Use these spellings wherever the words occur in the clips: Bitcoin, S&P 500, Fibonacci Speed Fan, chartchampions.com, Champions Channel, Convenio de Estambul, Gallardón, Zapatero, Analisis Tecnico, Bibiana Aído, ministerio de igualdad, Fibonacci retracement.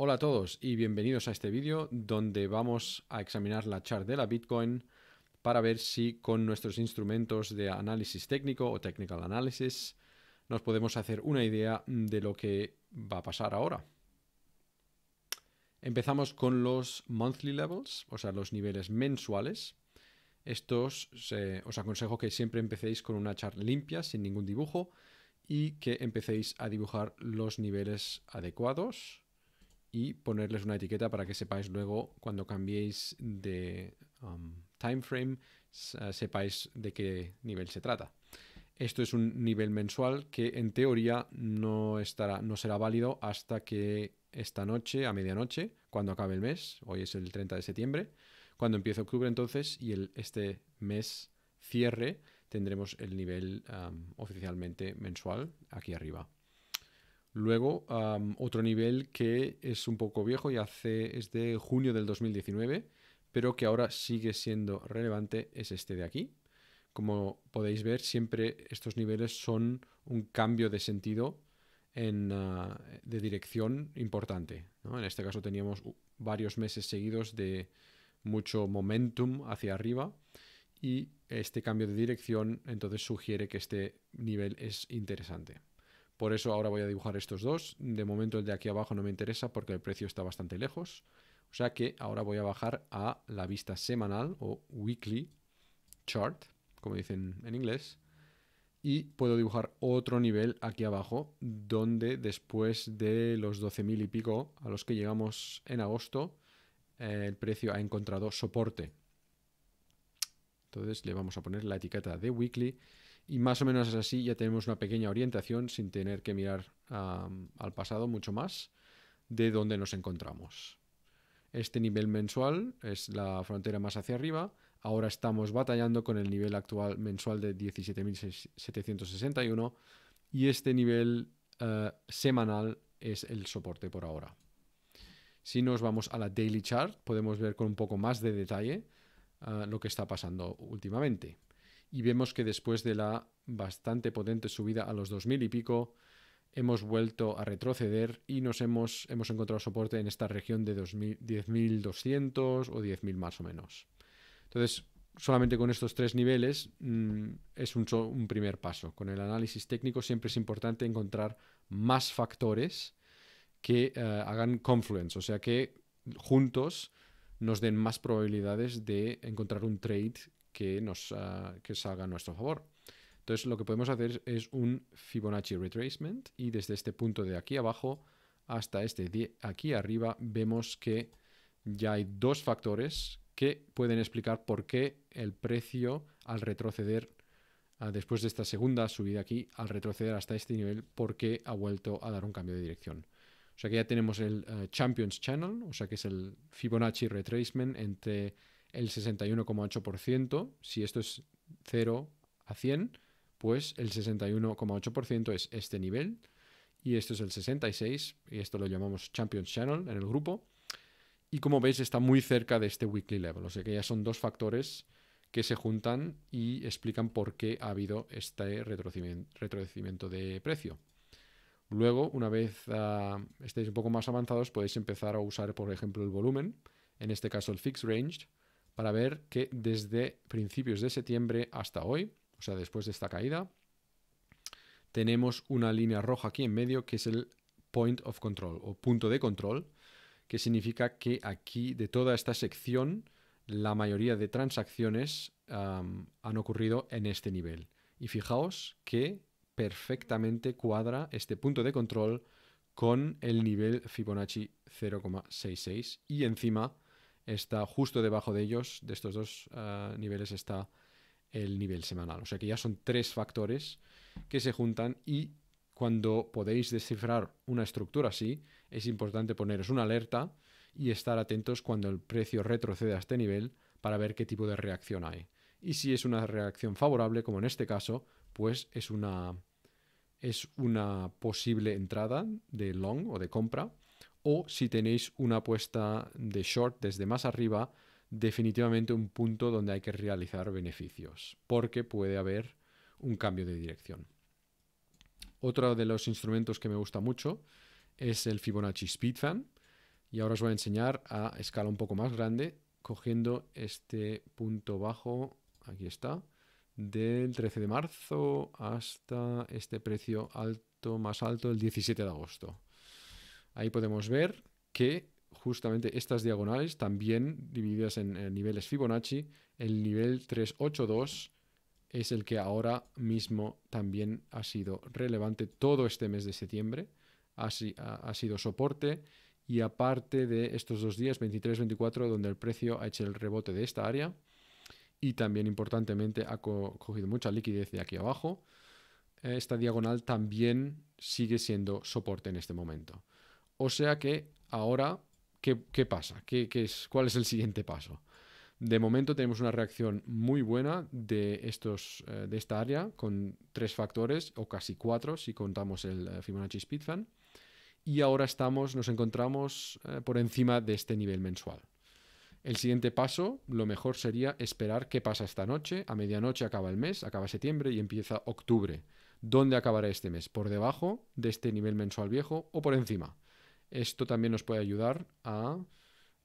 Hola a todos y bienvenidos a este vídeo donde vamos a examinar la chart de la Bitcoin para ver si con nuestros instrumentos de análisis técnico o technical analysis nos podemos hacer una idea de lo que va a pasar ahora. Empezamos con los monthly levels, o sea, los niveles mensuales. Estos os aconsejo que siempre empecéis con una chart limpia, sin ningún dibujo, y que empecéis a dibujar los niveles adecuados y ponerles una etiqueta para que sepáis luego, cuando cambiéis de time frame, sepáis de qué nivel se trata. Esto es un nivel mensual que en teoría no será válido hasta que esta noche, a medianoche, cuando acabe el mes. Hoy es el 30 de septiembre, cuando empiece octubre entonces, y este mes cierre, tendremos el nivel oficialmente mensual aquí arriba. Luego, otro nivel que es un poco viejo y es de junio del 2019, pero que ahora sigue siendo relevante, es este de aquí. Como podéis ver, siempre estos niveles son un cambio de sentido de dirección importante, ¿no? En este caso teníamos varios meses seguidos de mucho momentum hacia arriba, y este cambio de dirección entonces sugiere que este nivel es interesante. Por eso ahora voy a dibujar estos dos. De momento el de aquí abajo no me interesa porque el precio está bastante lejos. O sea que ahora voy a bajar a la vista semanal o weekly chart, como dicen en inglés. Y puedo dibujar otro nivel aquí abajo donde, después de los 12.000 y pico a los que llegamos en agosto, el precio ha encontrado soporte. Entonces le vamos a poner la etiqueta de weekly. Y más o menos es así, ya tenemos una pequeña orientación sin tener que mirar al pasado mucho más de dónde nos encontramos. Este nivel mensual es la frontera más hacia arriba. Ahora estamos batallando con el nivel actual mensual de 17.761, y este nivel semanal es el soporte por ahora. Si nos vamos a la daily chart, podemos ver con un poco más de detalle lo que está pasando últimamente. Y vemos que después de la bastante potente subida a los 2000 y pico, hemos vuelto a retroceder y hemos encontrado soporte en esta región de 10.200 o 10.000 más o menos. Entonces, solamente con estos tres niveles es un primer paso. Con el análisis técnico siempre es importante encontrar más factores que hagan confluence, o sea, que juntos nos den más probabilidades de encontrar un trade que salga a nuestro favor. Entonces lo que podemos hacer es un Fibonacci retracement, y desde este punto de aquí abajo hasta este de aquí arriba vemos que ya hay dos factores que pueden explicar por qué el precio, al retroceder después de esta segunda subida aquí, al retroceder hasta este nivel, por qué ha vuelto a dar un cambio de dirección. O sea que ya tenemos el Champions Channel, o sea que es el Fibonacci retracement entre el 61,8%, si esto es 0 a 100, pues el 61,8% es este nivel, y esto es el 66, y esto lo llamamos Champions Channel en el grupo, y como veis está muy cerca de este weekly level, o sea que ya son dos factores que se juntan y explican por qué ha habido este retrocimiento de precio. Luego, una vez estéis un poco más avanzados, podéis empezar a usar, por ejemplo, el volumen, en este caso el fixed range, para ver que desde principios de septiembre hasta hoy, o sea, después de esta caída, tenemos una línea roja aquí en medio que es el point of control o punto de control, que significa que aquí, de toda esta sección, la mayoría de transacciones han ocurrido en este nivel. Y fijaos que perfectamente cuadra este punto de control con el nivel Fibonacci 0,66, y encima está justo debajo de ellos, de estos dos niveles, está el nivel semanal. O sea que ya son tres factores que se juntan, y cuando podéis descifrar una estructura así, es importante poneros una alerta y estar atentos cuando el precio retrocede a este nivel para ver qué tipo de reacción hay. Y si es una reacción favorable, como en este caso, pues es una posible entrada de long o de compra. O si tenéis una apuesta de short desde más arriba, definitivamente un punto donde hay que realizar beneficios, porque puede haber un cambio de dirección. Otro de los instrumentos que me gusta mucho es el Fibonacci Speed Fan. Y ahora os voy a enseñar a escala un poco más grande, cogiendo este punto bajo, aquí está, del 13 de marzo hasta este precio alto, más alto, el 17 de agosto. Ahí podemos ver que justamente estas diagonales, también divididas en niveles Fibonacci, el nivel 382 es el que ahora mismo también ha sido relevante todo este mes de septiembre. Así ha sido soporte, y aparte de estos dos días, 23-24, donde el precio ha hecho el rebote de esta área y también importantemente ha cogido mucha liquidez de aquí abajo, esta diagonal también sigue siendo soporte en este momento. O sea que ahora, ¿qué pasa? ¿Cuál es el siguiente paso? De momento tenemos una reacción muy buena de esta área con 3 factores, o casi 4 si contamos el Fibonacci Speed Fan. Y ahora nos encontramos por encima de este nivel mensual. El siguiente paso, lo mejor sería esperar qué pasa esta noche. A medianoche acaba el mes, acaba septiembre y empieza octubre. ¿Dónde acabará este mes? ¿Por debajo de este nivel mensual viejo o por encima? Esto también nos puede ayudar a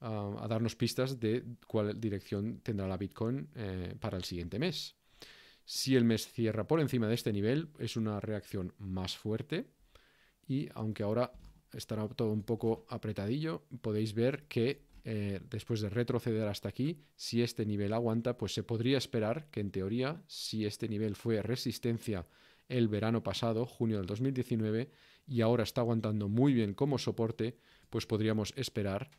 darnos pistas de cuál dirección tendrá la Bitcoin para el siguiente mes. Si el mes cierra por encima de este nivel, es una reacción más fuerte, y aunque ahora estará todo un poco apretadillo, podéis ver que después de retroceder hasta aquí, si este nivel aguanta, pues se podría esperar que, en teoría, si este nivel fue resistencia el verano pasado, junio del 2019, y ahora está aguantando muy bien como soporte, pues podríamos esperar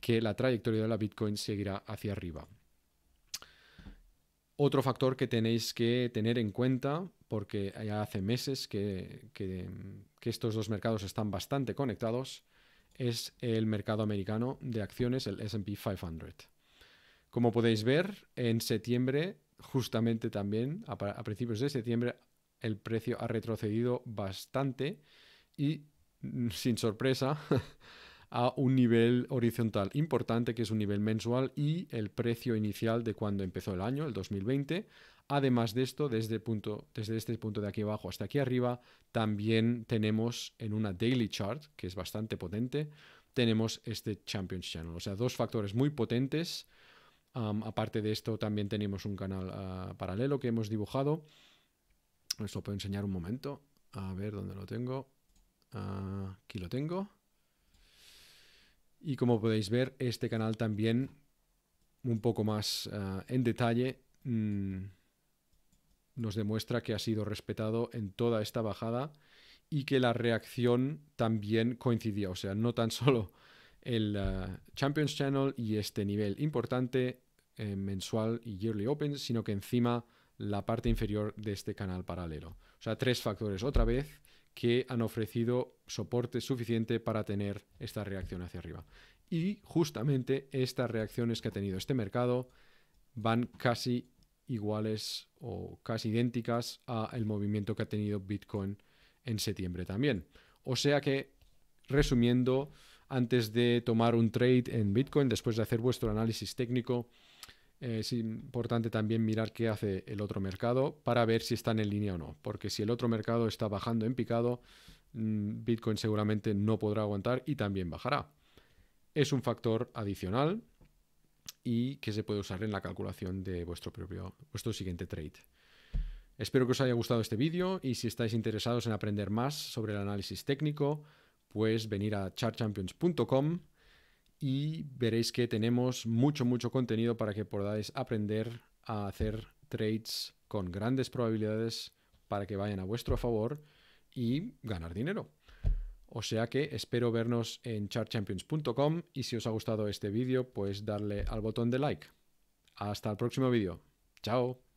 que la trayectoria de la Bitcoin seguirá hacia arriba. Otro factor que tenéis que tener en cuenta, porque ya hace meses que estos dos mercados están bastante conectados, es el mercado americano de acciones, el S&P 500. Como podéis ver, en septiembre, justamente también, a principios de septiembre, el precio ha retrocedido bastante y, sin sorpresa, a un nivel horizontal importante, que es un nivel mensual y el precio inicial de cuando empezó el año, el 2020. Además de esto, desde este punto de aquí abajo hasta aquí arriba, también tenemos en una daily chart, que es bastante potente, tenemos este Champions Channel. O sea, 2 factores muy potentes. Aparte de esto, también tenemos un canal paralelo que hemos dibujado. Os lo puedo enseñar un momento. A ver dónde lo tengo. Aquí lo tengo. Y como podéis ver, este canal también, un poco más en detalle, nos demuestra que ha sido respetado en toda esta bajada y que la reacción también coincidía. O sea, no tan solo el Champions Channel y este nivel importante mensual y yearly open, sino que encima la parte inferior de este canal paralelo. O sea, 3 factores otra vez que han ofrecido soporte suficiente para tener esta reacción hacia arriba. Y justamente estas reacciones que ha tenido este mercado van casi iguales o casi idénticas al movimiento que ha tenido Bitcoin en septiembre también. O sea que, resumiendo, antes de tomar un trade en Bitcoin, después de hacer vuestro análisis técnico, es importante también mirar qué hace el otro mercado para ver si están en línea o no, porque si el otro mercado está bajando en picado, Bitcoin seguramente no podrá aguantar y también bajará. Es un factor adicional y que se puede usar en la calculación de vuestro siguiente trade. Espero que os haya gustado este vídeo, y si estáis interesados en aprender más sobre el análisis técnico, pues venid a chartchampions.com y veréis que tenemos mucho contenido para que podáis aprender a hacer trades con grandes probabilidades para que vayan a vuestro favor y ganar dinero. O sea que espero vernos en chartchampions.com, y si os ha gustado este vídeo, pues darle al botón de like. Hasta el próximo vídeo. Chao.